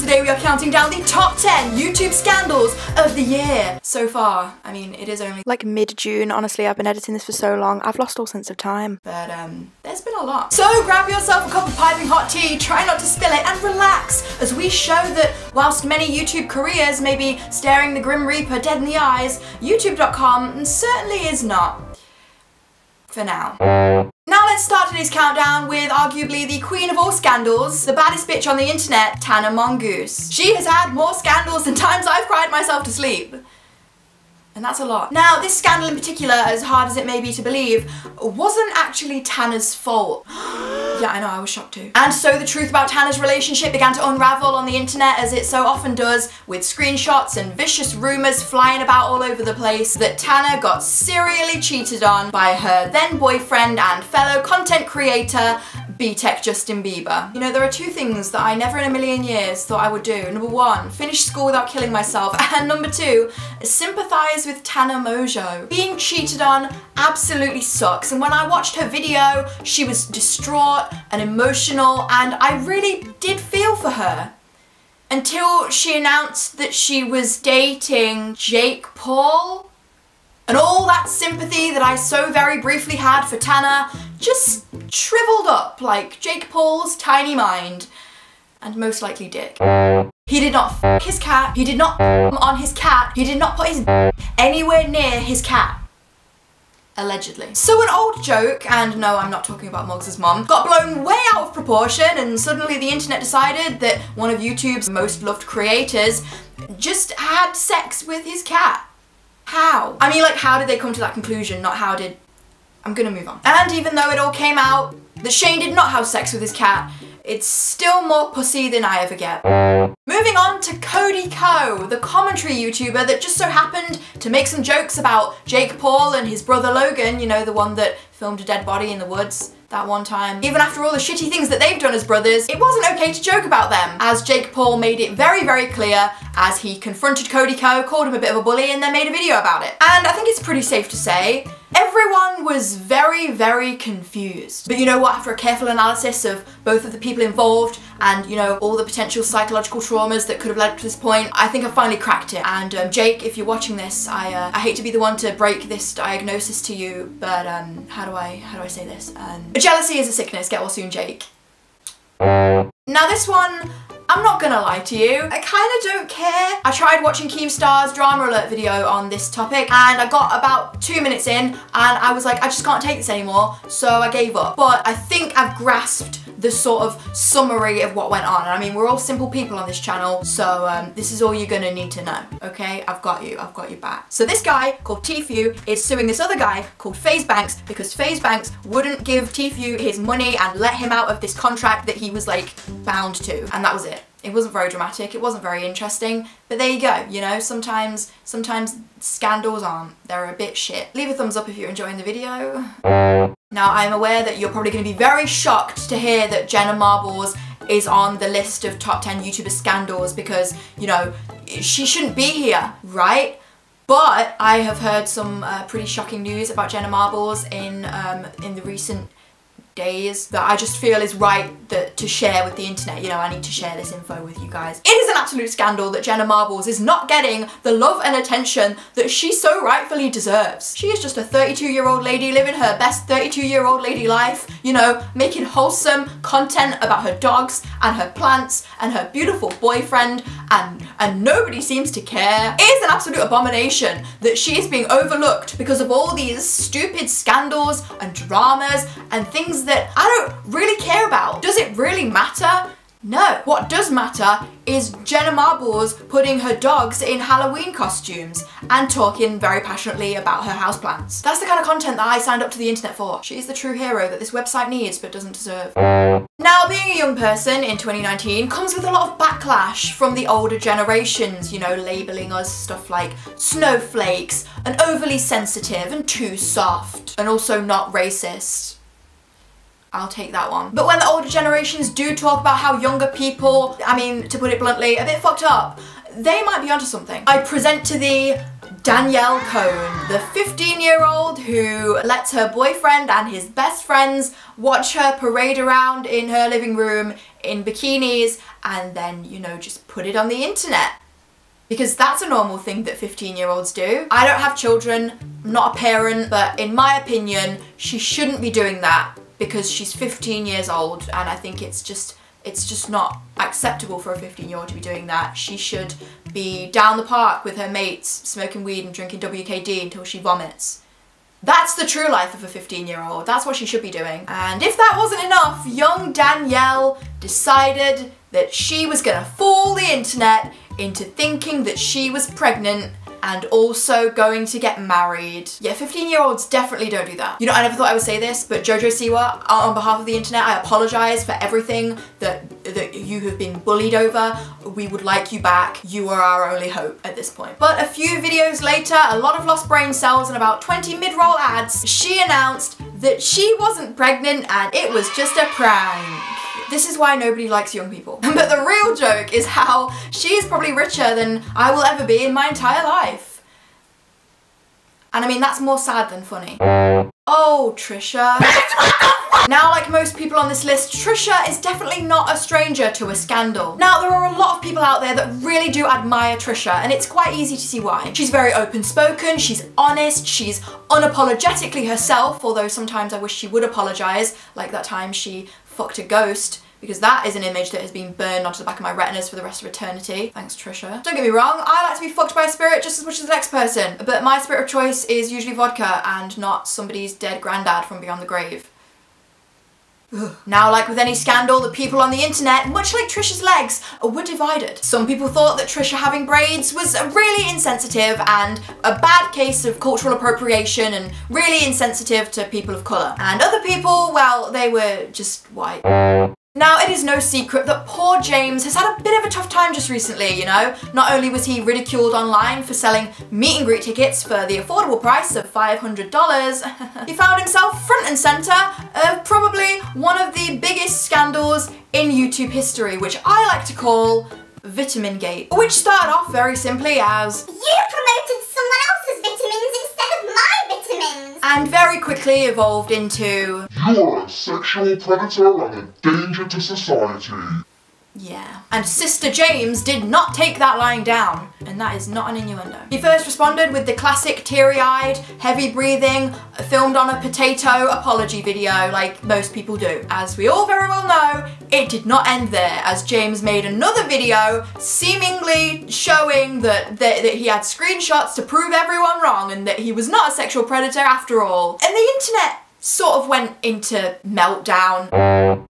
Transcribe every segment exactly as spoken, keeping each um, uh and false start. today we are counting down the top ten YouTube scandals of the year so far. I mean, it is only like mid-June, honestly. I've been editing this for so long, I've lost all sense of time. But um, there's been a lot. So grab yourself a cup of piping hot tea, try not to spill it, and relax as we show that whilst many YouTube careers may be staring the Grim Reaper dead in the eyes, YouTube dot com certainly is not. For now. Now let's start today's countdown with arguably the queen of all scandals, the baddest bitch on the internet, Tana Mongeau. She has had more scandals than times I've cried myself to sleep. And that's a lot. Now, this scandal in particular, as hard as it may be to believe, wasn't actually Tana's fault. Yeah, I know, I was shocked too. And so the truth about Tana's relationship began to unravel on the internet, as it so often does, with screenshots and vicious rumours flying about all over the place that Tana got serially cheated on by her then boyfriend and fellow content creator, B Tech Justin Bieber. You know, there are two things that I never in a million years thought I would do. Number one, finish school without killing myself. And number two, sympathise with Tana Mongeau. Being cheated on absolutely sucks. And when I watched her video, she was distraught and emotional, and I really did feel for her. Until she announced that she was dating Jake Paul. And all that sympathy that I so very briefly had for Tana just shriveled up like Jake Paul's tiny mind. And most likely dick. He did not f his cat, he did not f on his cat, he did not put his d anywhere near his cat. Allegedly. So an old joke, and no, I'm not talking about Muggs's mom, got blown way out of proportion, and suddenly the internet decided that one of YouTube's most loved creators just had sex with his cat. How? I mean, like, how did they come to that conclusion, not how did... I'm gonna move on. And even though it all came out that Shane did not have sex with his cat, it's still more pussy than I ever get. Moving on to Cody Ko, the commentary YouTuber that just so happened to make some jokes about Jake Paul and his brother Logan, you know, the one that filmed a dead body in the woods that one time. Even after all the shitty things that they've done as brothers, it wasn't okay to joke about them, as Jake Paul made it very, very clear as he confronted Cody Ko, called him a bit of a bully, and then made a video about it. And I think it's pretty safe to say everyone was very, very confused. But you know what, after a careful analysis of both of the people involved and, you know, all the potential psychological traumas that could have led to this point, I think I finally cracked it. And um, Jake, if you're watching this, I uh, I hate to be the one to break this diagnosis to you, but um, how do I, how do I say this? Um, jealousy is a sickness, get well soon, Jake. Now this one, I'm not gonna lie to you, I kinda don't care. I tried watching Keemstar's drama alert video on this topic, and I got about two minutes in and I was like, I just can't take this anymore, so I gave up. But I think I've grasped the sort of summary of what went on. And I mean, we're all simple people on this channel, so um, this is all you're gonna need to know, okay? I've got you, I've got you back. So this guy called Tfue is suing this other guy called FaZe Banks because FaZe Banks wouldn't give Tfue his money and let him out of this contract that he was like bound to, and that was it. It wasn't very dramatic, it wasn't very interesting, but there you go, you know, sometimes, sometimes scandals aren't, they're a bit shit. Leave a thumbs up if you're enjoying the video. Now I'm aware that you're probably going to be very shocked to hear that Jenna Marbles is on the list of top ten YouTuber scandals because, you know, she shouldn't be here, right? But I have heard some uh, pretty shocking news about Jenna Marbles in, um, in the recent days that I just feel is right that to share with the internet. You know, I need to share this info with you guys. It is an absolute scandal that Jenna Marbles is not getting the love and attention that she so rightfully deserves. She is just a thirty-two-year-old lady living her best thirty-two-year-old lady life, you know, making wholesome content about her dogs and her plants and her beautiful boyfriend, and, and nobody seems to care. It is an absolute abomination that she is being overlooked because of all these stupid scandals and dramas and things that I don't really care about. Does it really matter? No. What does matter is Jenna Marbles putting her dogs in Halloween costumes and talking very passionately about her houseplants. That's the kind of content that I signed up to the internet for. She is the true hero that this website needs but doesn't deserve. Now, being a young person in twenty nineteen comes with a lot of backlash from the older generations, you know, labelling us stuff like snowflakes and overly sensitive and too soft and also not racist. I'll take that one. But when the older generations do talk about how younger people, I mean, to put it bluntly, a bit fucked up, they might be onto something. I present to thee Danielle Cohn, the fifteen-year-old who lets her boyfriend and his best friends watch her parade around in her living room in bikinis and then, you know, just put it on the internet. Because that's a normal thing that fifteen year olds do. I don't have children, I'm not a parent, but in my opinion, she shouldn't be doing that because she's fifteen years old, and I think it's just, it's just not acceptable for a fifteen year old to be doing that. She should be down the park with her mates, smoking weed and drinking W K D until she vomits. That's the true life of a fifteen year old. That's what she should be doing. And if that wasn't enough, young Danielle decided that she was gonna fool the internet into thinking that she was pregnant and also going to get married. Yeah, fifteen year olds definitely don't do that. You know, I never thought I would say this, but JoJo Siwa, on behalf of the internet, I apologize for everything that, that you have been bullied over. We would like you back. You are our only hope at this point. But a few videos later, a lot of lost brain cells and about twenty mid-roll ads, she announced that she wasn't pregnant and it was just a prank. This is why nobody likes young people. But the real joke is how she's probably richer than I will ever be in my entire life. And I mean, that's more sad than funny. Oh, Trisha. Now, like most people on this list, Trisha is definitely not a stranger to a scandal. Now, there are a lot of people out there that really do admire Trisha, and it's quite easy to see why. She's very open-spoken, she's honest, she's unapologetically herself, although sometimes I wish she would apologise, like that time she fucked a ghost, because that is an image that has been burned onto the back of my retinas for the rest of eternity. Thanks, Trisha. Don't get me wrong, I like to be fucked by a spirit just as much as the next person, but my spirit of choice is usually vodka and not somebody's dead granddad from beyond the grave. Ugh. Now, like with any scandal, the people on the internet, much like Trisha's legs, were divided. Some people thought that Trisha having braids was really insensitive and a bad case of cultural appropriation and really insensitive to people of colour. And other people, well, they were just white. Now, it is no secret that poor James has had a bit of a tough time just recently, you know? Not only was he ridiculed online for selling meet and greet tickets for the affordable price of five hundred dollars, he found himself front and centre of probably one of the biggest scandals in YouTube history, which I like to call Vitamin Gate, which started off very simply as, you promoted someone else's vitamins instead of my vitamins! And very quickly evolved into, you are a sexual predator and a danger to society. Yeah. And Sister James did not take that lying down. And that is not an innuendo. He first responded with the classic teary-eyed, heavy breathing, filmed on a potato apology video like most people do. As we all very well know, it did not end there, as James made another video seemingly showing that, that, that he had screenshots to prove everyone wrong and that he was not a sexual predator after all. And the internet sort of went into meltdown.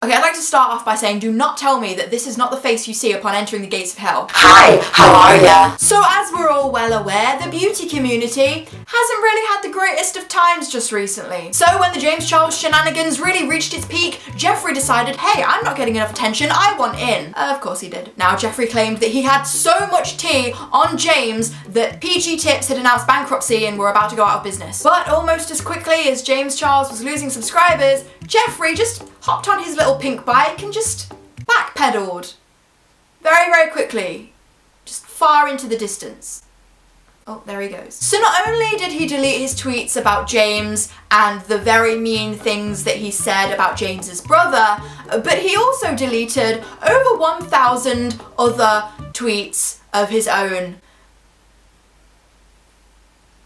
Okay, I'd like to start off by saying, do not tell me that this is not the face you see upon entering the gates of hell. Hi, how are ya? So as we're all well aware, the beauty community hasn't really had the greatest of times just recently. So when the James Charles shenanigans really reached its peak, Jeffree decided, hey, I'm not getting enough attention, I want in. Uh, of course he did. Now, Jeffree claimed that he had so much tea on James that P G Tips had announced bankruptcy and were about to go out of business. But almost as quickly as James Charles was losing subscribers, Jeffree just hopped on his little pink bike and just backpedaled very, very quickly, just far into the distance. Oh, there he goes. So not only did he delete his tweets about James and the very mean things that he said about James's brother, but he also deleted over one thousand other tweets of his own.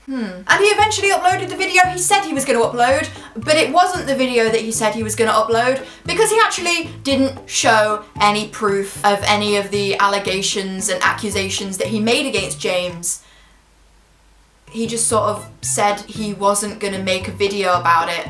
Hmm. And he eventually uploaded the video he said he was going to upload, but it wasn't the video that he said he was going to upload because he actually didn't show any proof of any of the allegations and accusations that he made against James. He just sort of said he wasn't going to make a video about it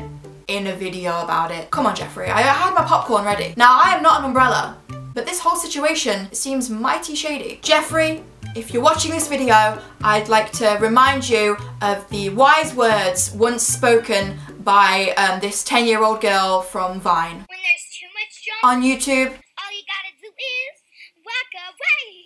in a video about it. Come on, Jeffree, I had my popcorn ready. Now, I am not an umbrella, but this whole situation seems mighty shady. Jeffree, if you're watching this video, I'd like to remind you of the wise words once spoken by um, this ten year old girl from Vine. When there's too much drama on YouTube, all you gotta do is walk away.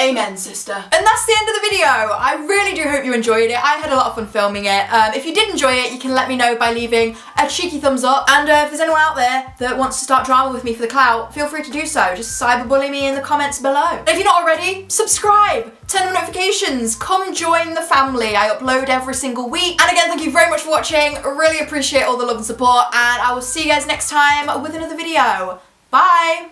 Amen, sister. And that's the end of the video. I really do hope you enjoyed it. I had a lot of fun filming it. Um, if you did enjoy it, you can let me know by leaving a cheeky thumbs up. And uh, if there's anyone out there that wants to start drama with me for the clout, feel free to do so. Just cyberbully me in the comments below. And if you're not already, subscribe, turn on notifications, come join the family. I upload every single week. And again, thank you very much for watching. Really appreciate all the love and support, and I will see you guys next time with another video. Bye!